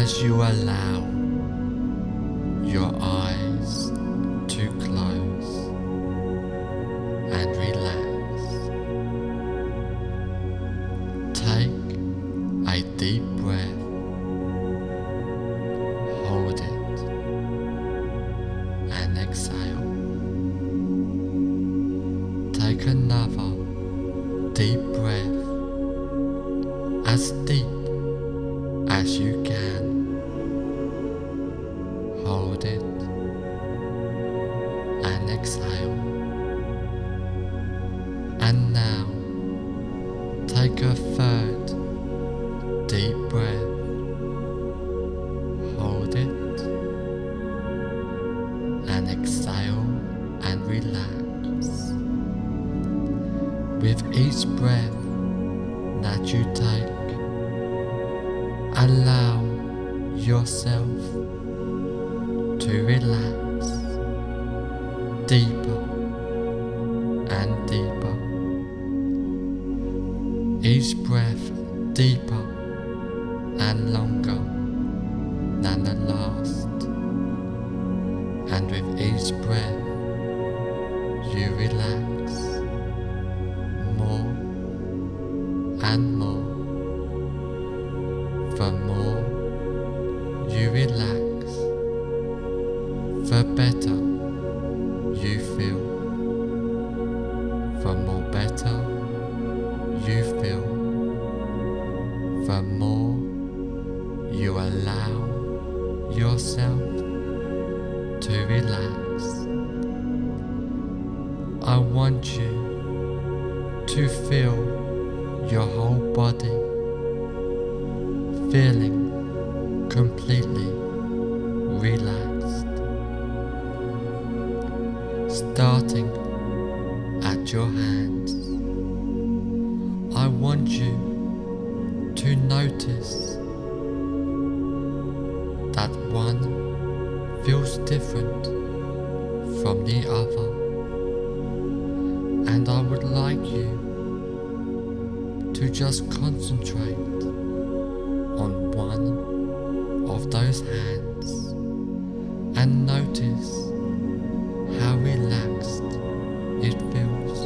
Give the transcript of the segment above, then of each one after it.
as you allow your eyes to close and relax. Take a deep breath, hold it, and exhale. Take another deep breath, as deep as you can. Hold it and exhale. And now take a third deep breath. Hold it and exhale and relax. With each breath that you take, allow yourself to relax deeper and deeper. Each breath deeper and longer than the last. And with each breath you relax more and more. The more you relax, the better you feel. The more better you feel, the more you allow yourself to relax. I want you to feel your whole body, feeling completely relaxed, starting at your hands. I want you to notice that one feels different from the other, and I would like you to just concentrate on one of those hands and notice how relaxed it feels.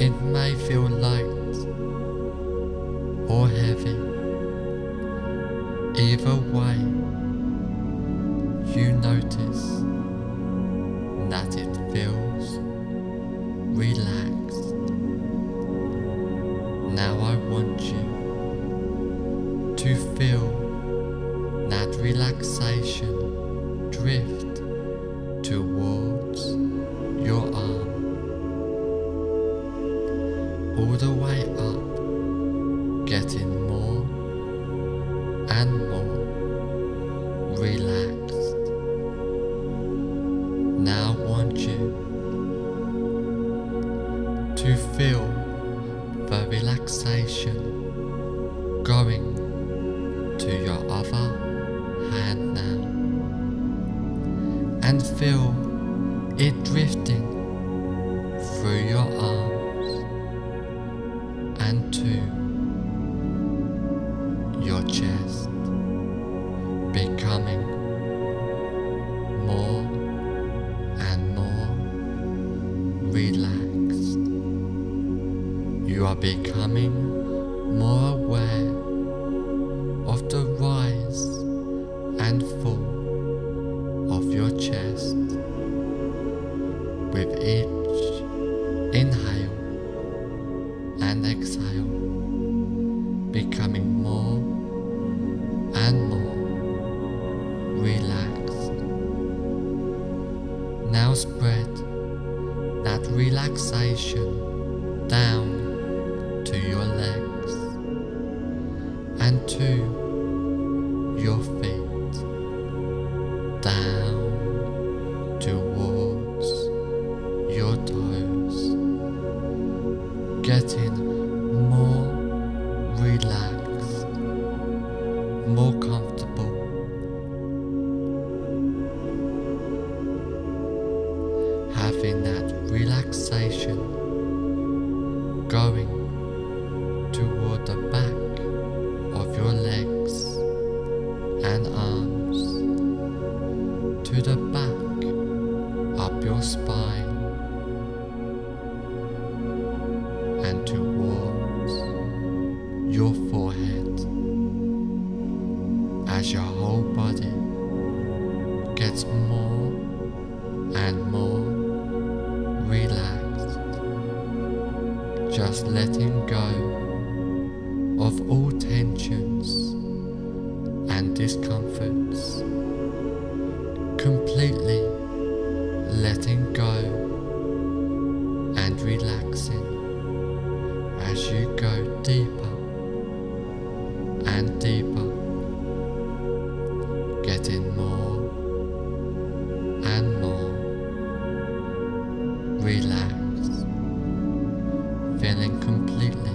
It may feel light or heavy. Either way, you notice that it feels relaxed. Now I want you to feel that relaxation drift towards your arm, all the way up, getting more and more relaxed. Now I want you to feel the relaxation going to your other hand now, and feel it drifting through your arms and to your chest, becoming more and more relaxed. You are becoming more aware of the rise and fall of your chest. With each inhale and exhale, becoming more and more relaxed. Now spread that relaxation down to your legs and to your feet, down towards your toes, getting more relaxed, more comfortable. Having that relaxation going toward the back of your legs, and arms, to the back, up your spine, and towards your forehead, as your whole body gets more and more relaxed, just letting go of all tensions and discomforts, completely letting go and relaxing as you go deeper and deeper, getting more and more relaxed, feeling completely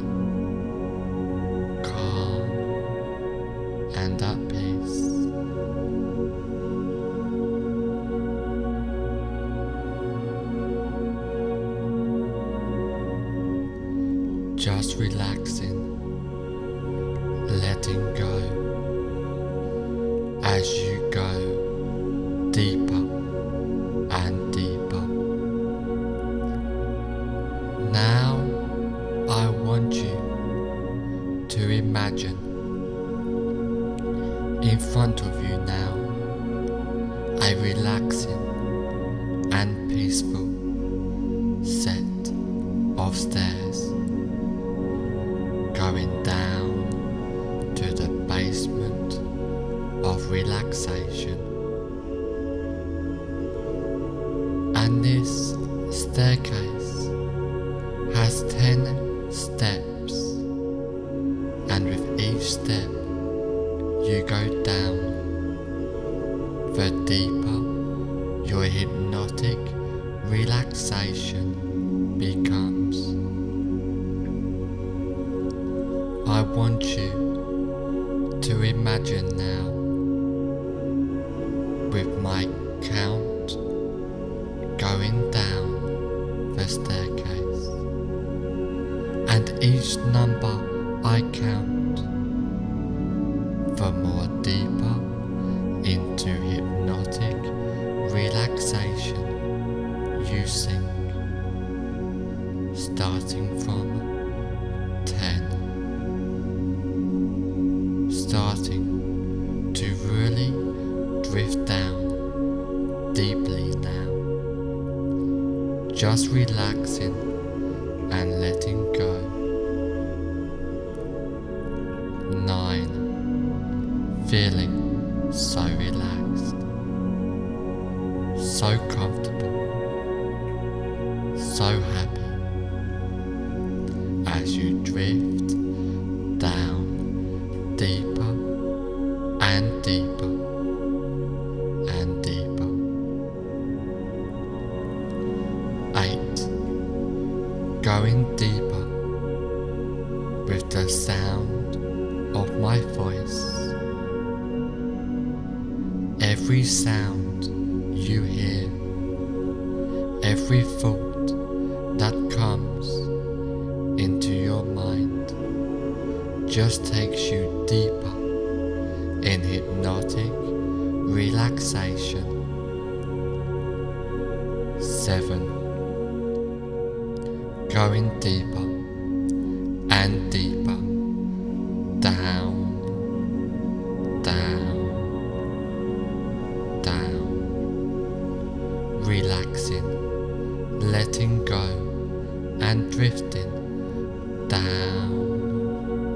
calm and at peace. Just relaxing, letting go, as you go deeper and deeper. Now I want you to imagine in front of you now a relaxing and peaceful set of stairs, going down to the basement of relaxation. And this staircase has 10 steps, and with each step you go down, the deeper your hypnotic relaxation becomes. I want you to imagine now, with my count, going down the staircase, and each number I count, the more deeper into hypnotic relaxation you sink, starting from 10. Starting to really drift down deeply now, just relaxing and letting go. 9, feeling so relaxed, so comfortable, so happy, as you drift down deeper and deeper and deeper. 8, going deeper with the sound of my voice. Every sound you hear, every thought that comes into your mind, just takes you deeper in hypnotic relaxation. 7, going deeper and deeper, down, down, down, relaxing, letting go and drifting down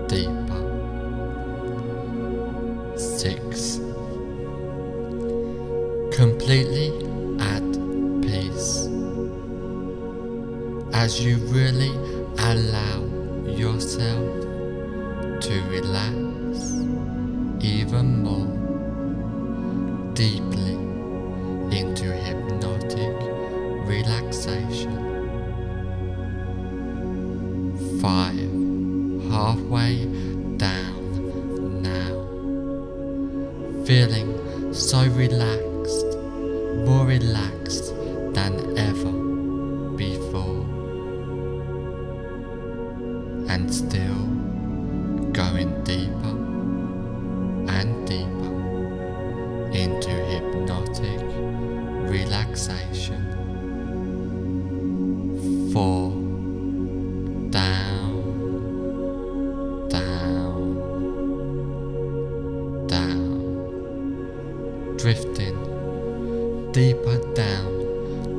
deeper. 6, completely at peace, as you really allow yourself to relax even more deeply into hypnotic relaxation. 5, halfway down now, feeling so relaxed, more relaxed than ever before, and still going deeper and deeper. into hypnotic relaxation. 4. Down, down, down. Drifting deeper down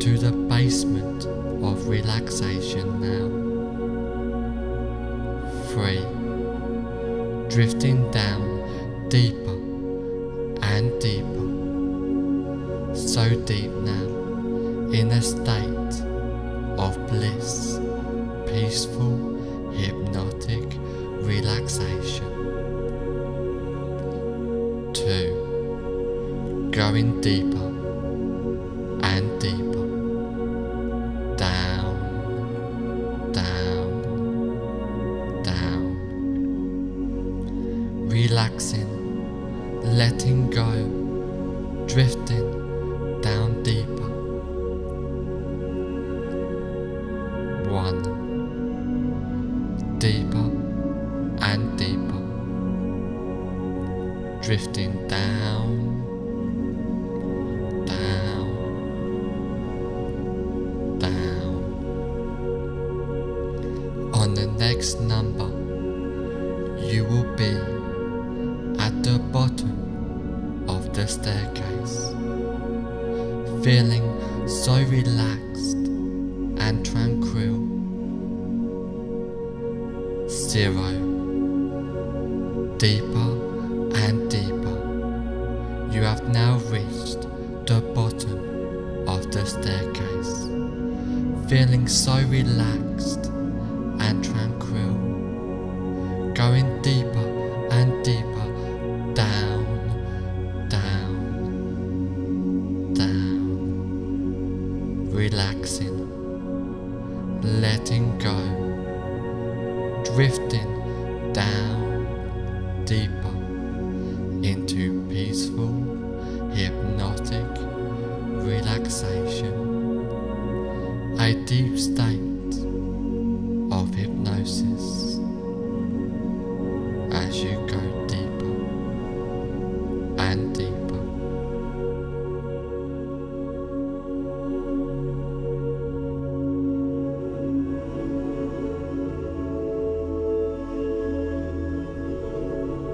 to the basement of relaxation now. 3. Drifting down deeper and deeper, so deep now, in a state of bliss, peaceful, hypnotic relaxation. 2. Going deeper and deeper, down, down, down, relaxing, letting go, drifting down deeper. 1. Deeper and deeper, drifting down, down, down. On the next number, you will be at the bottom of the staircase, feeling so relaxed and tranquil. 0. Deeper and deeper, you have now reached the bottom of the staircase, feeling so relaxed and tranquil, going deeper and deeper. Relaxing, letting go, drifting down deeper into peaceful, hypnotic relaxation, a deep state of hypnosis as you go deeper and deeper.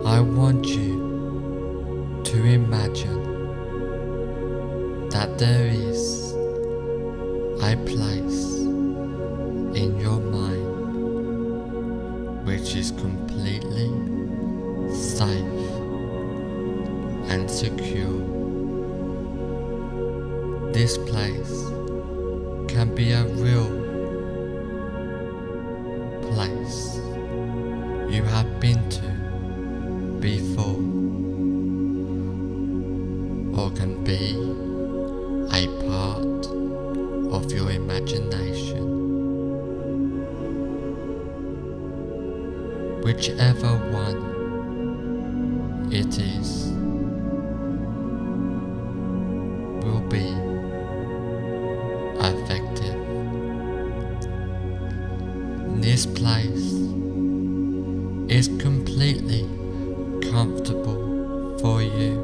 I want you to imagine that there is a place in your mind which is completely safe and secure. This place can be a real place you have been to before, or can be a part of your imagination. Whichever one it is will be effective. This place is completely comfortable for you,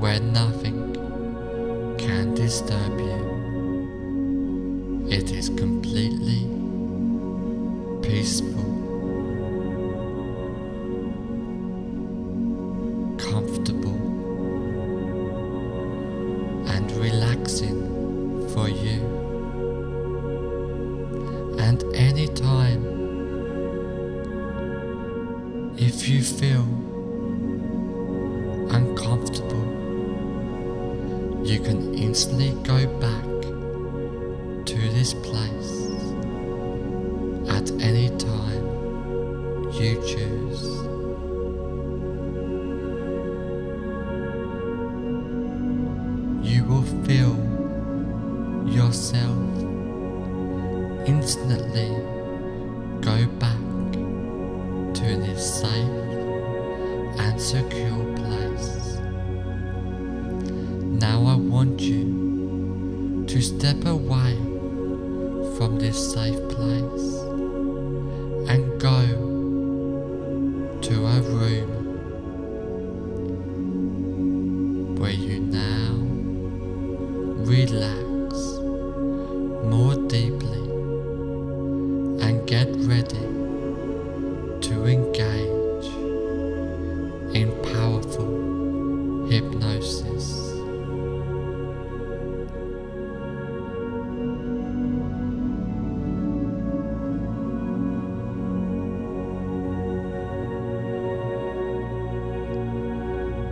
where nothing can disturb you. It is completely peaceful, comfortable and relaxing for you, and any time if you feel uncomfortable, you can instantly go back to this place at any time you choose. You will feel yourself instantly go back to this safe and secure place. Now I want you to step away from this safe place and go to a room to engage in powerful hypnosis.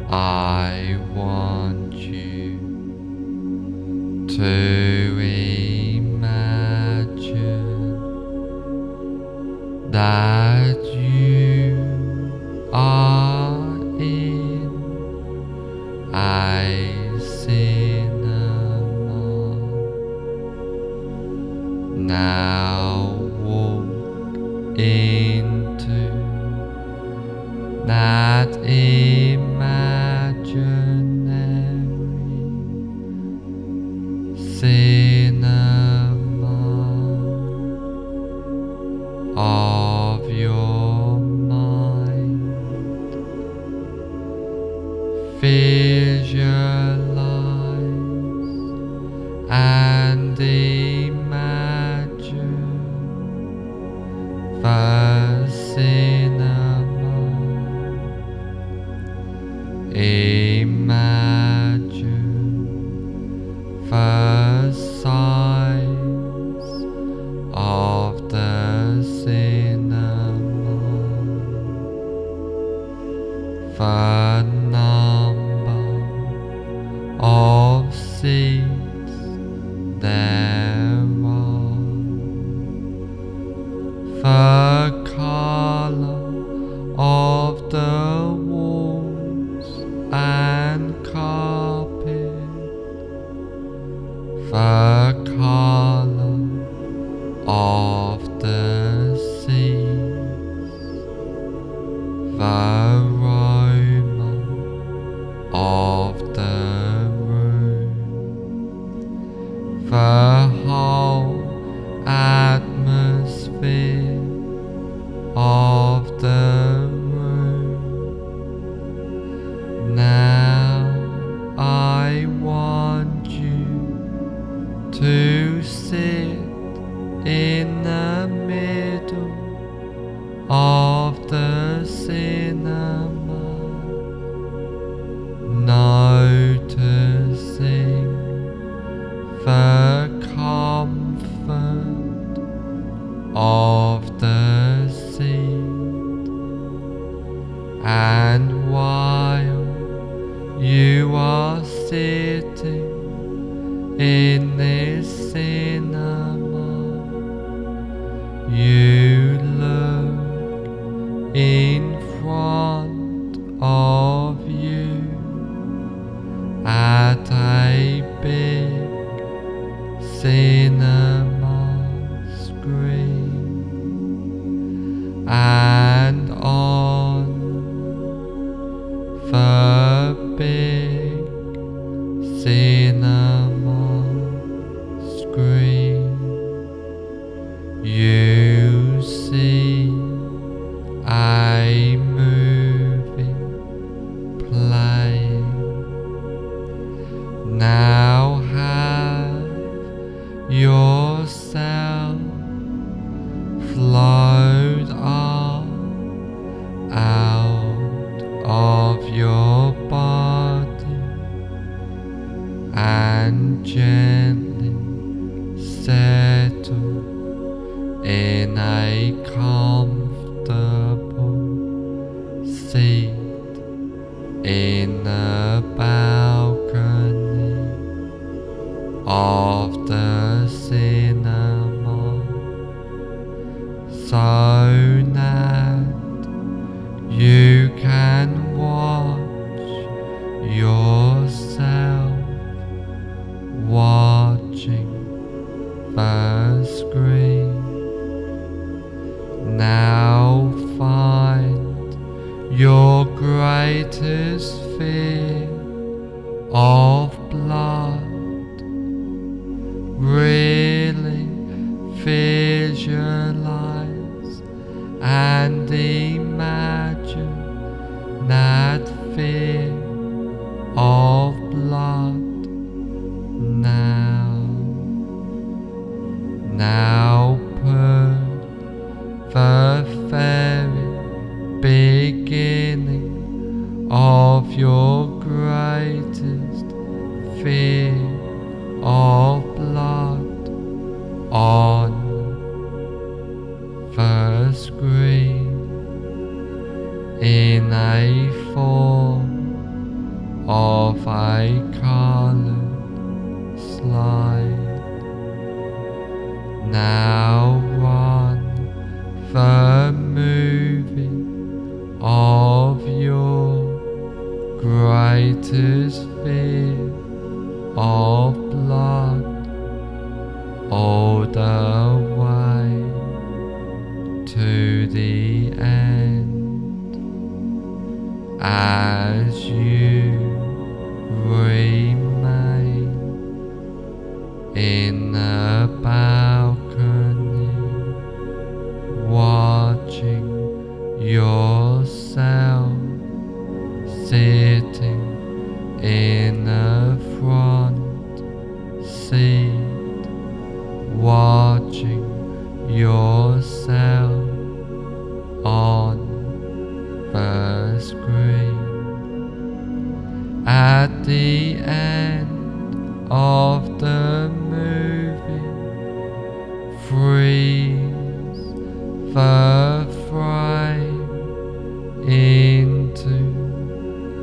I want you to imagine that you are in a cinema. Now walk into that imaginary cinema of your mind. Visualize and imagine the cinema. Imagine the size of the cinema, the number of seats there are, the color of the and carpet, the color of the seas, the aroma of the room, the whole atmosphere of the room. Now I want you to sit in the middle of the cinema, noticing the comfort of the seat. And while you are sitting in this cinema, you look in front of you at a big cinema screen, and on the big cinema screen you see a movie playing. Now have yourself float up out of your body and gently settle in a comfortable seat in the balcony of the cinema, so that you can watch yourself watching the screen. Now find your greatest fear of blood. Really visualize and imagine that fear of blood. Now put the fairy first grade in a form of a coloured slide. Now run the movie of your greatest fear of blood all the way to the end, as you remain in the balcony watching yourself sitting in the front seat, watching yourself on the screen. At the end of the movie, freeze the frame into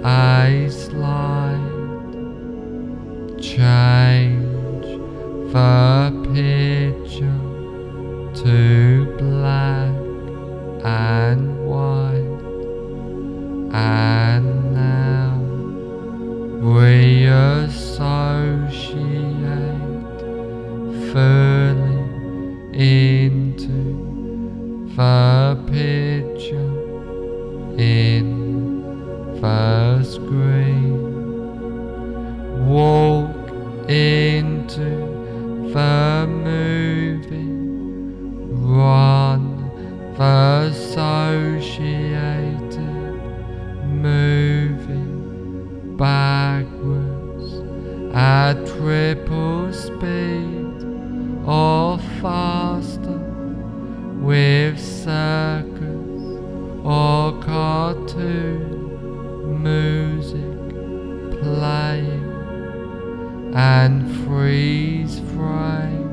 a slide. Change the picture to black and white, and now reassociate fully into the picture in the screen. Walk into the movie, run the associated movie backwards at triple speed or faster, with circus or cartoon music playing, and freeze frame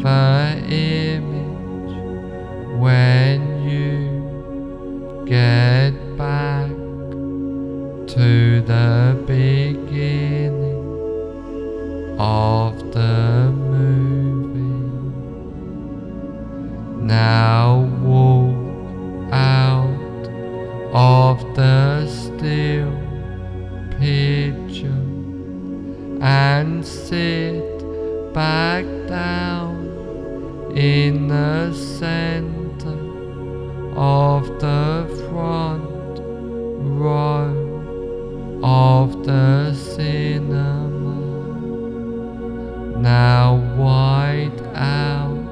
the image when you get back to the beginning of the movie. Now walk out of the still picture and sit back down in the center of the front row of the cinema. Now wide out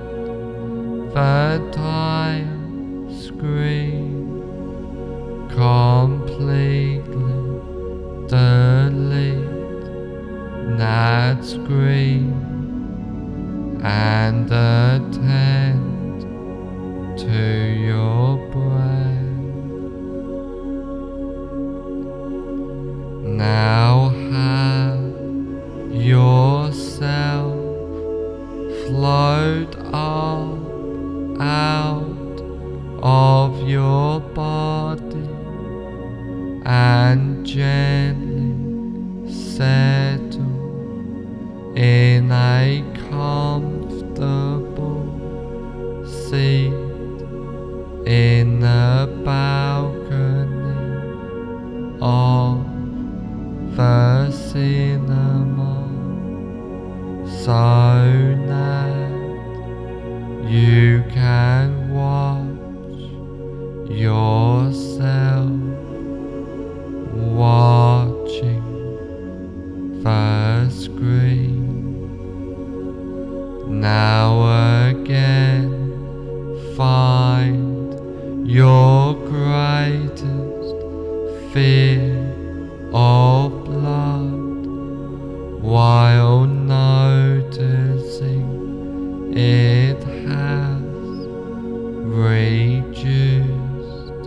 the tire screen, completely delete that screen and attend to your breath. Now have yourself float up out of your body and gently settle in a comfortable seat in the balcony of the cinema, so that you can watch yourself watching the screen. Now again, find your greatest fear of blood while noticing it has reduced.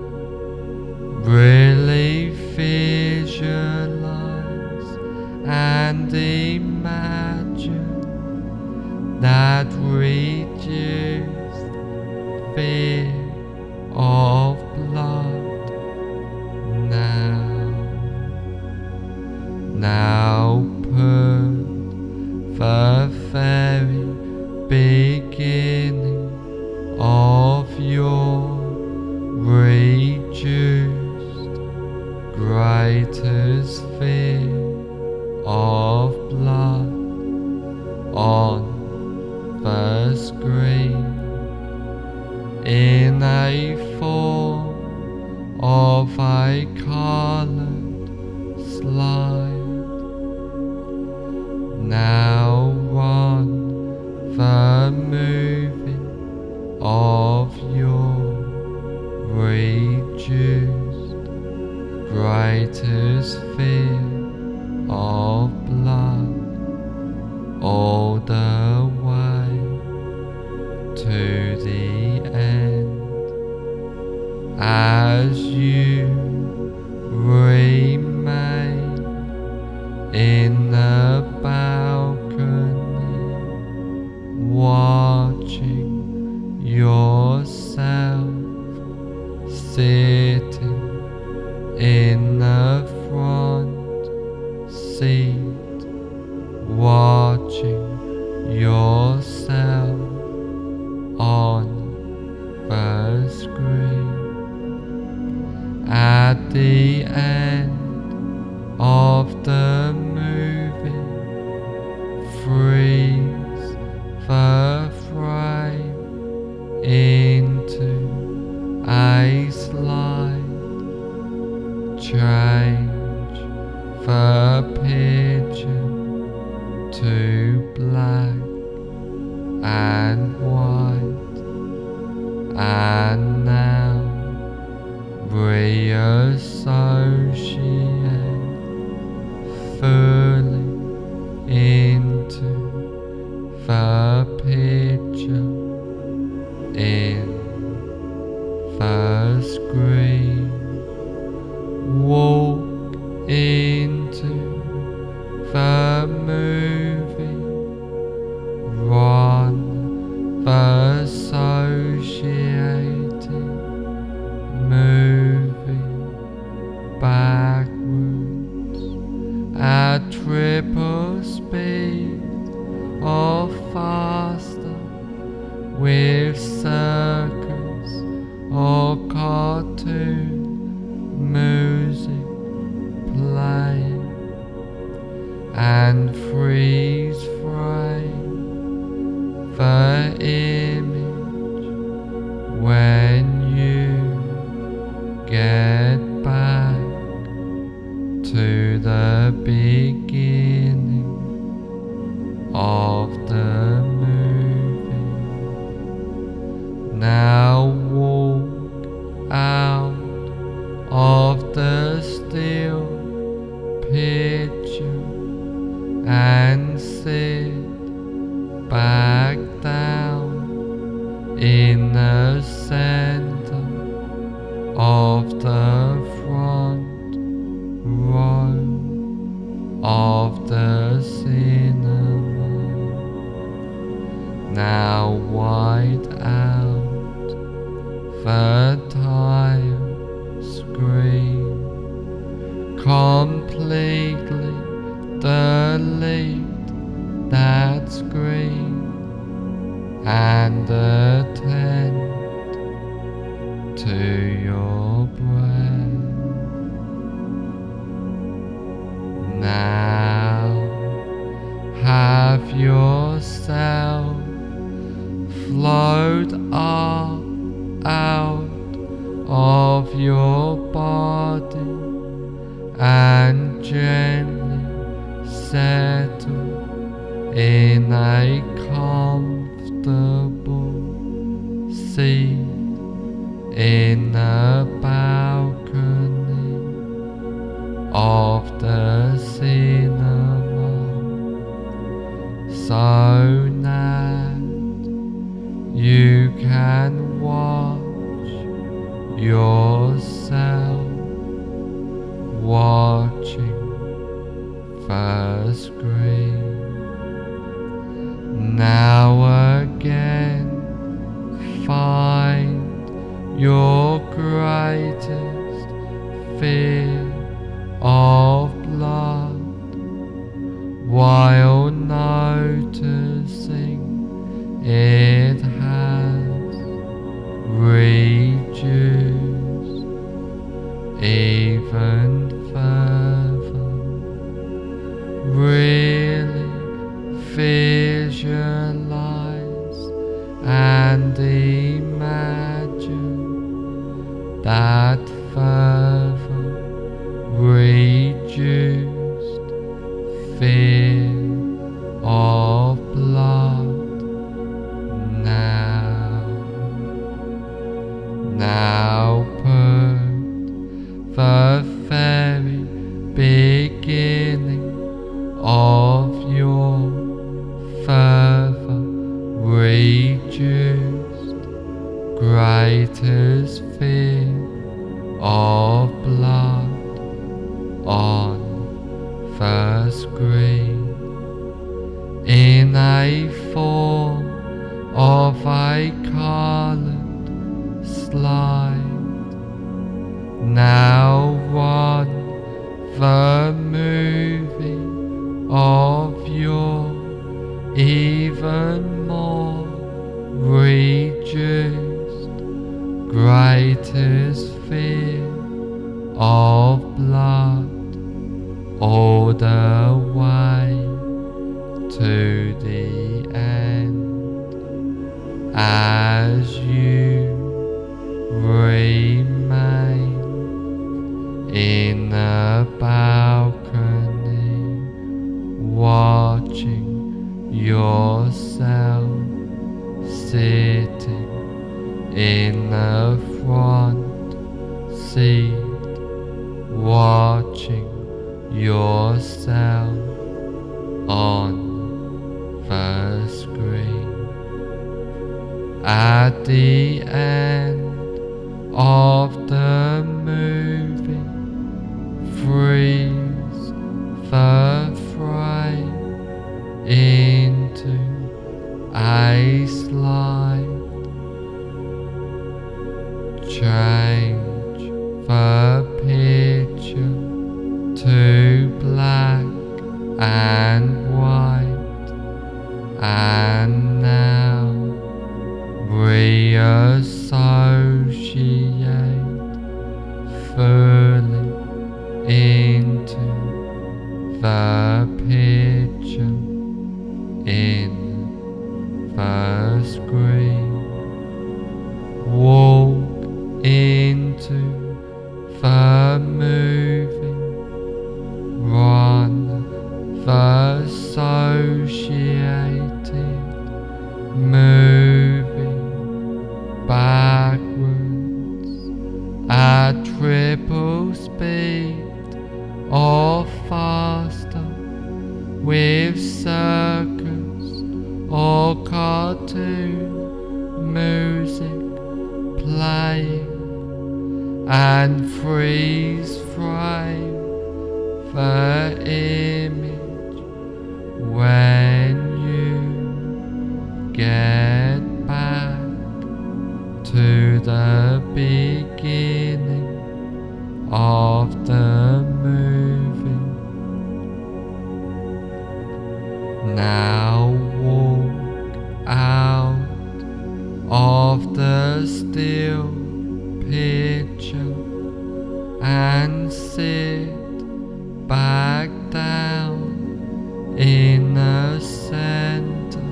Really visualize and imagine that reduced fear of blood now. Now purge the very beginning of your reduced greatest fear of blood on the screen in a form of a colored slide. Now run the moving of your reduced greatest fear of blood all the way to the end, as you remain in the balcony watching yourself sitting in the front seat, watching yourself on the screen. At the end of the movie, freeze the frame into a slide. Change the picture to black and white, and now reassociate fully into the picture in the screen. Walk into the movie, run the associated movie backwards at triple speed or faster, with circus or cartoon music playing, and freeze frame the image when you get back to the beginning of the movie. Now walk out of the still picture and sit back down in the center of the front row of the cinema. Now wide out the tire screen, completely delete that screen and attend to your breath. Now have yourself float up out of your body and gently settle in a comfortable seat in the balcony of the cinema, so that you can watch yourself watching the screen. Now again find your greatest fear of blood, while noticing it has reduced even further. Really visualize and imagine that further reduced fear of blood now. Now put the very beginning of your further reduced greatest fear of blood on the screen in a form of a colored slide. Now run the movie of your even more reduced greatest fear of blood all the way to the end, as you remain in the balcony watching yourself sitting in the front seat, watching yourself on the screen. At the end of the movie, freeze the frame into a slide. Change the picture to black and white, and now reassociate fully into the picture in the screen. Walk into the movie. Run the associated moving backwards at triple speed or faster, with circus or cartoon music playing, and freeze frame the image when you get back to the beginning of the movie. Now walk out of the still picture and sit back down in the center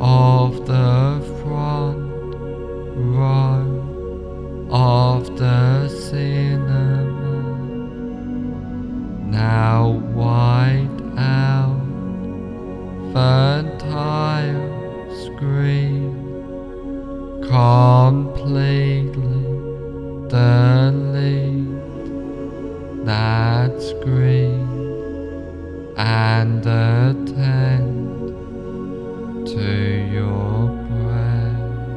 of the front row of the cinema. Now wide out the entire screen, completely delete that screen and attend to your breath.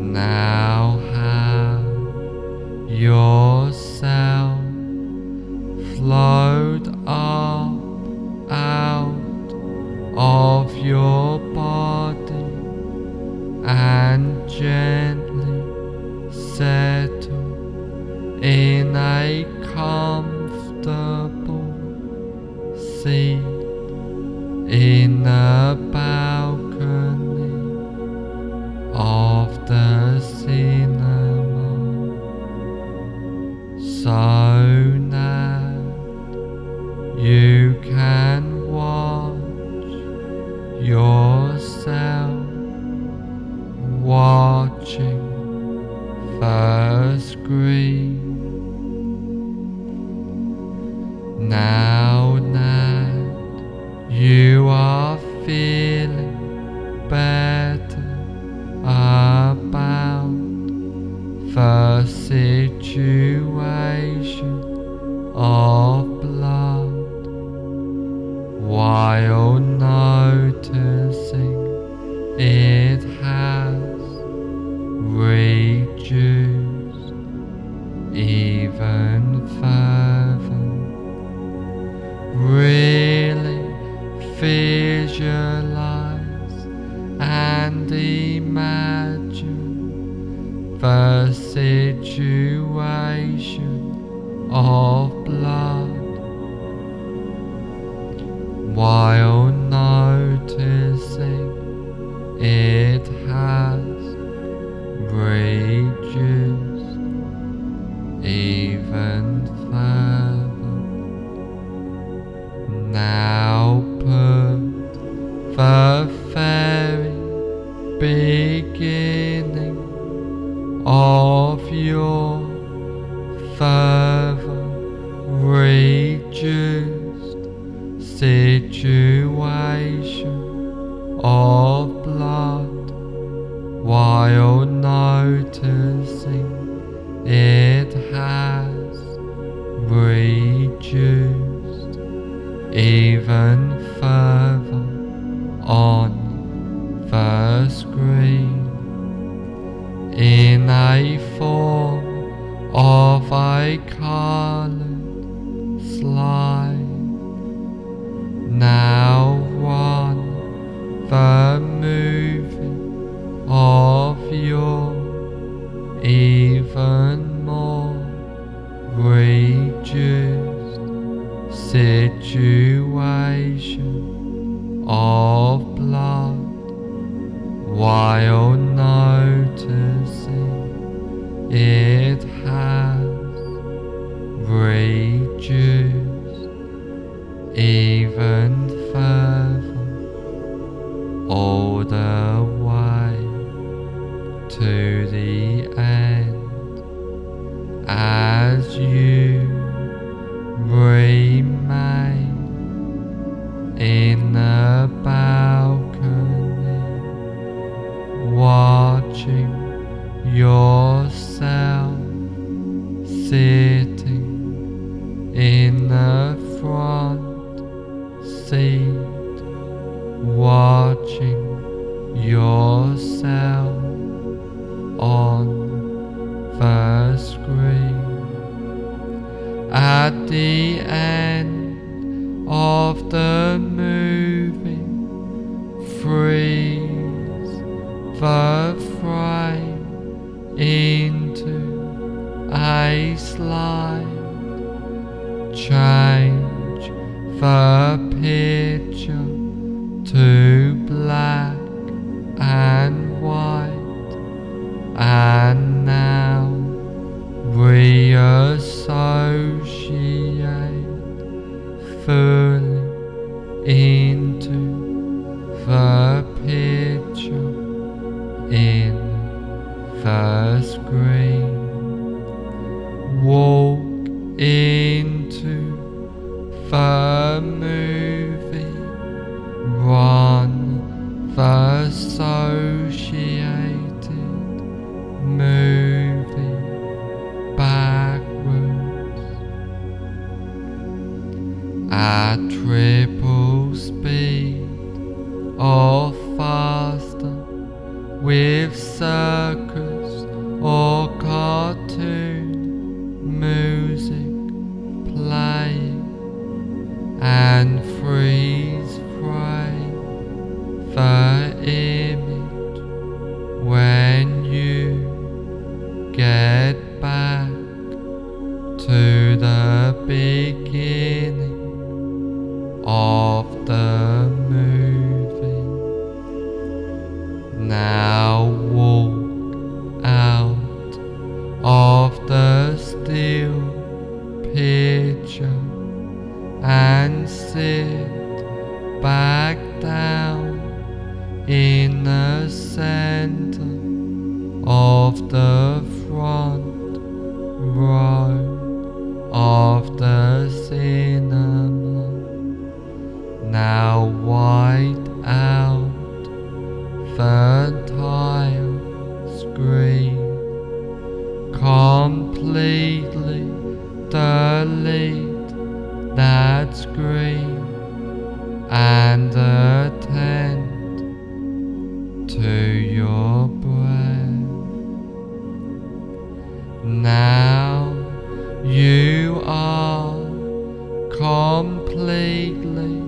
Now have yourself float up out of your body and and gently settle in a comfortable seat in a balcony of the cinema, so now you can watch yourself watching the screen. Now that you are feeling better about the situation of blood, while noticing it has reduced even further, really visualize and imagine the situation of blood, while noticing it has reduced even further. Now put the very beginning of your further reduced situation of blood, while noticing it has reduced even further on the screen in a form of a colored slide. Now run the movie of your even more reduced situation of blood, while noticing it has reduced even further, all the way to the end, as you remain in the balcony, watching yourself sitting in the front seat, watching yourself on the screen. At the end of the movie, freeze the frame into a slide. Change the picture to black and white, and now reassociate fully into the picture in the screen. Walk into the movie, run the associate moving backwards at triple speed or faster, with circus or cartoon music playing, and freeze frame the image where get back to the beginning of the movie. Now walk out of the still picture and sit back down in the center of the front row of the cinema. Now wide out the tile screen, completely delete that screen and attend to your breath. Now you are completely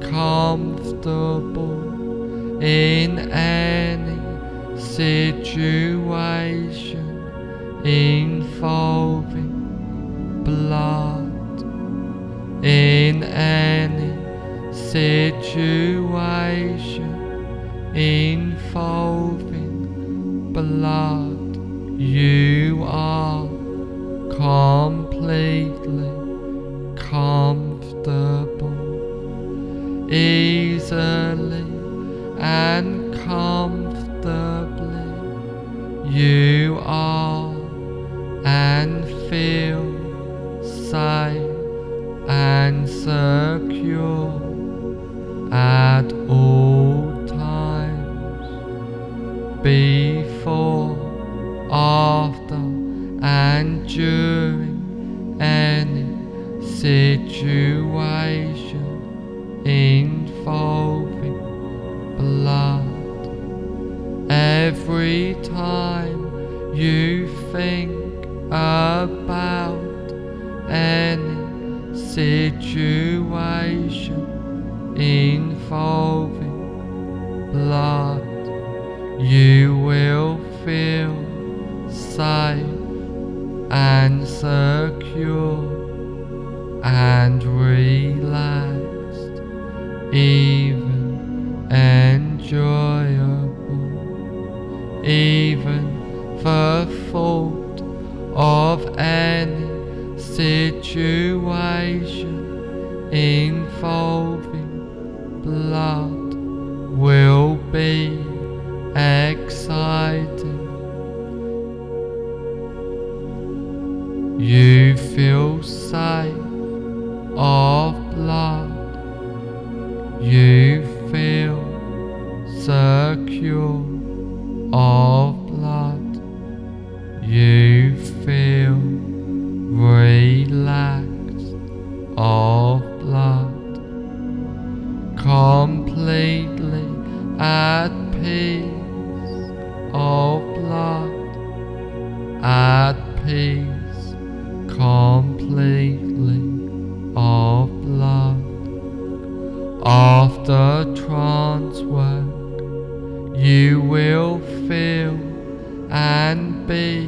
comfortable in any situation involving blood, in any situation involving blood. You are completely comfortable, easily and comfortably. You are and feel safe and secure at all times, before, after and during any situation involving blood. Every time you think about any situation involving blood, you will feel safe and secure and relaxed, even enjoyable. Even the thought of any situation involving blood will be exciting. You feel safe of blood, you feel secure of blood, you feel relaxed of blood, completely at peace of blood, at peace completely of blood. After trance work, you will feel and be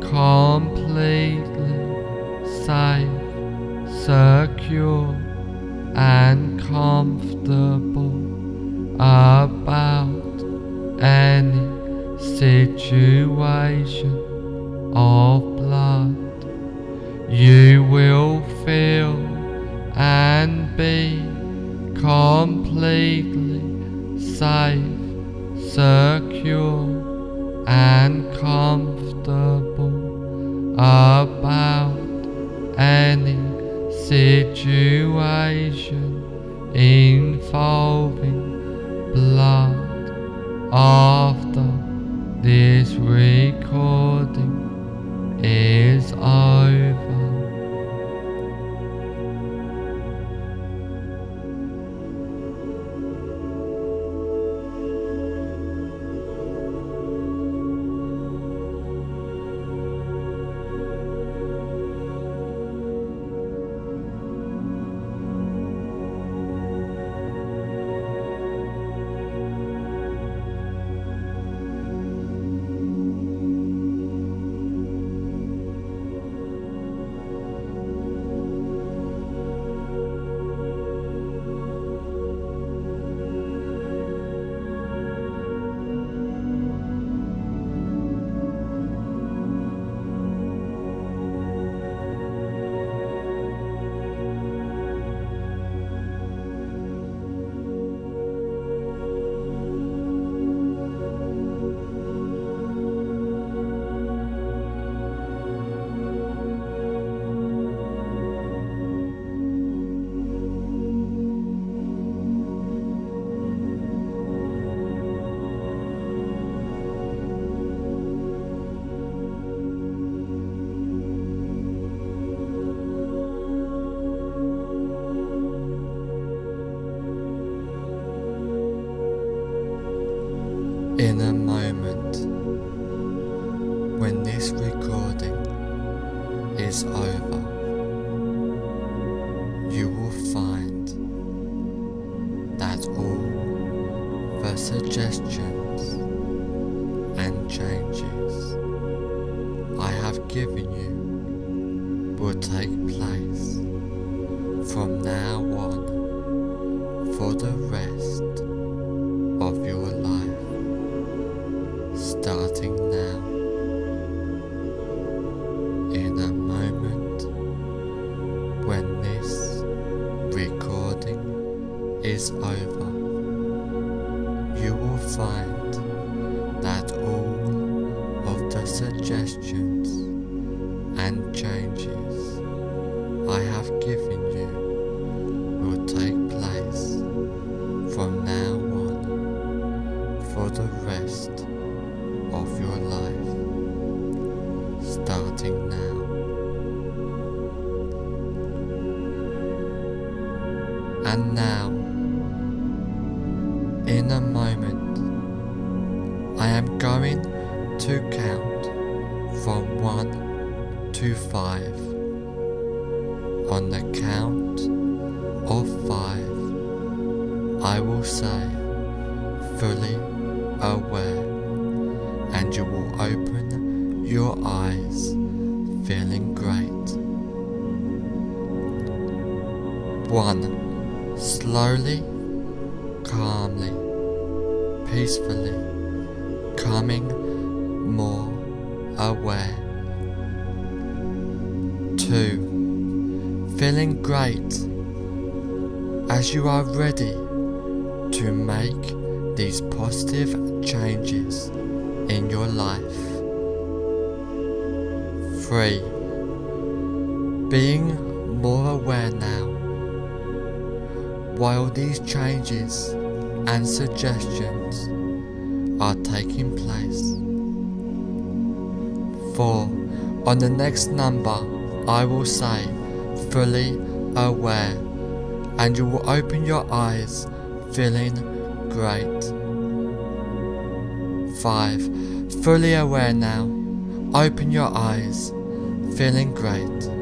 completely safe, secure and comfortable about any situation of blood. You will feel and be completely safe, secure and comfortable about any situation involving blood. After this recording is over, This recording is over, you will find that all the suggestions and changes I have given you will take place from now on for the rest of your life, starting now. In a moment when this recording is over, you will find that all of the suggestions and changes I have given you will take place from now on for the rest of your life, starting now. And now, in a moment, I am going to count from 1 to 5. On the count of 5, I will say fully aware, and you will open your eyes, feeling great. 1. Slowly, calmly, peacefully, coming more aware. 2. Feeling great as you are ready to make these positive changes in your life. 3. Being more aware now, while these changes and suggestions are taking place. 4. On the next number, I will say fully aware, and you will open your eyes feeling great. 5. Fully aware now, open your eyes, feeling great.